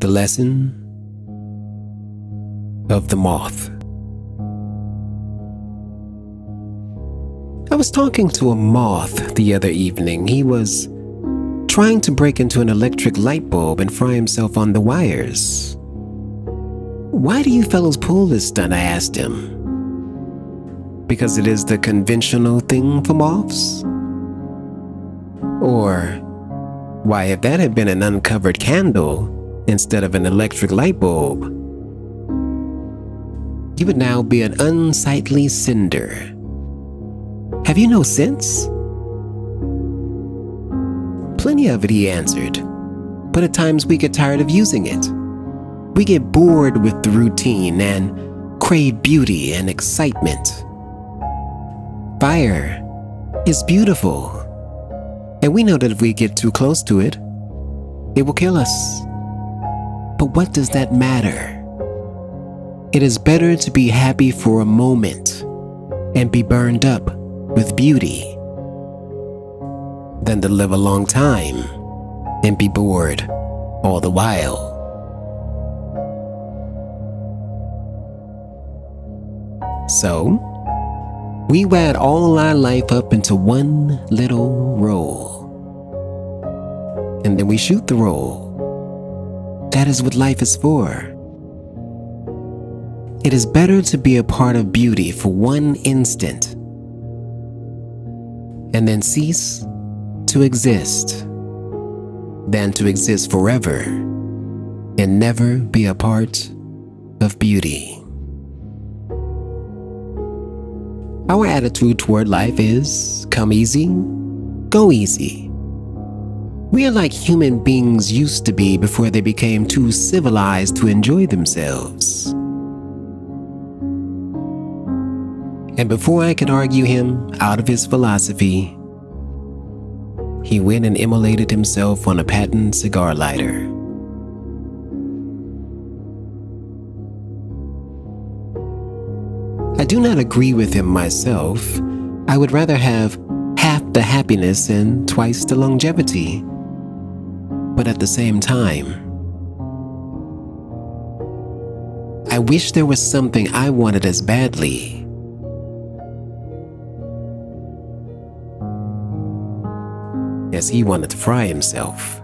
The Lesson of the Moth. I was talking to a moth the other evening. He was trying to break into an electric light bulb and fry himself on the wires. "Why do you fellows pull this stunt?" I asked him. "Because it is the conventional thing for moths?" Or, why, if that had been an uncovered candle instead of an electric light bulb, you would now be an unsightly cinder. "Have you no sense?" "Plenty of it," he answered, "but at times we get tired of using it. We get bored with the routine and crave beauty and excitement. Fire is beautiful, and we know that if we get too close to it, it will kill us. But what does that matter? It is better to be happy for a moment and be burned up with beauty than to live a long time and be bored all the while." So, we wad all our life up into one little roll, and then we shoot the roll. That is what life is for. It is better to be a part of beauty for one instant and then cease to exist than to exist forever and never be a part of beauty. Our attitude toward life is come easy, go easy. We are like human beings used to be before they became too civilized to enjoy themselves. And before I could argue him out of his philosophy, he went and immolated himself on a patent cigar lighter. I do not agree with him myself. I would rather have half the happiness and twice the longevity. But at the same time, I wish there was something I wanted as badly. As he wanted to fry himself.